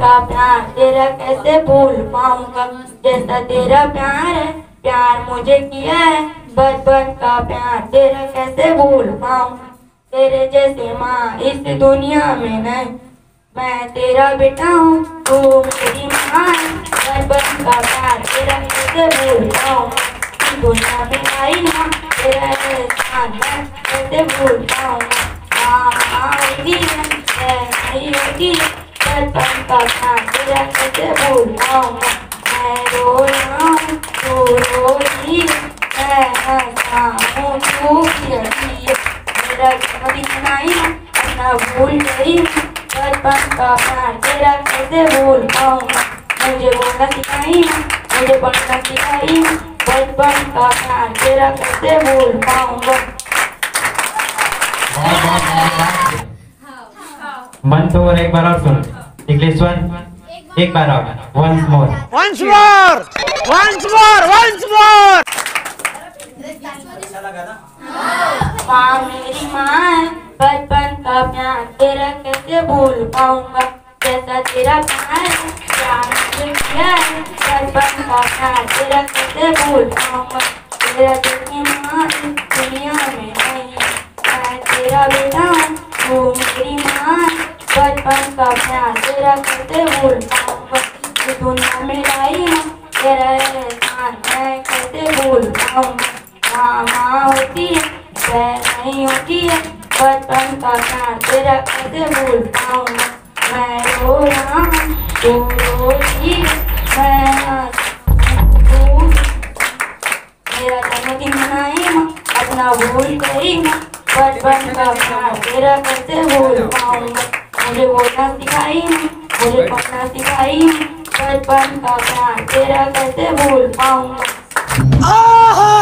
का प्यार, तेरा कैसे भूल पाऊंगा जैसा तेरा प्यार है, प्यार मुझे किया है बचपन का प्यार, तेरा कैसे भूल पाऊंगा तेरे जैसे माँ इस दुनिया में नहीं। मैं तेरा बेटा हूँ तू मेरी माँ है, बचपन का प्यार तेरा कैसे भूल पाऊंगा दुनिया में आई ना तेरा एहसान मैं कैसे भूल पाऊंगा। माँ होगी है नहीं होगी बचपन का प्यार तेरा कैसे भूल पाऊंगा। मैं रो रहा हूँ तू रो रही है, मैं हंसा हूँ तू रही है, मेरा कभी सुनाई ना अपना भूल गई बचपन का प्यार तेरा कैसे भूल पाऊंगा। मुझे बोलना सिखाई ना मुझे पढ़ना सिखाई बचपन का प्यार तेरा कैसे भूल पाऊंगा। मन तो और एक बार और सुन इंग्लिश वन एक बार और once more once more once more once more. माँ मेरी माँ है बचपन का प्यार तेरा कैसे भूल पाऊंगा जैसा तेरा प्यार है बचपन का प्यार तेरा कैसे भूल पाऊंगा। तेरा देखी माँ दुनिया में नहीं, मैं तेरा बेटा तू मेरी माँ बचपन का प्यार तेरा कैसे भूल पाऊंगा। तू दुनिया में लाई है तेरा एहसान मैं कैसे भूल पाऊंगा। माँ माँ होती है वह नहीं होती है बचपन का प्यार तेरा कैसे भूल पाऊंगा। मैं रो रहा हूँ तू रो रही है, मेरा जन्मदिन मनाई माँ अपना भूल गई माँ बचपन का प्यार तेरा कैसे भूल पाऊंगा। मुझे बोलना सिखाई माँ मुझे पढ़ना सिखाई माँ बचपन का प्यार तेरा कैसे भूल पाऊंगा।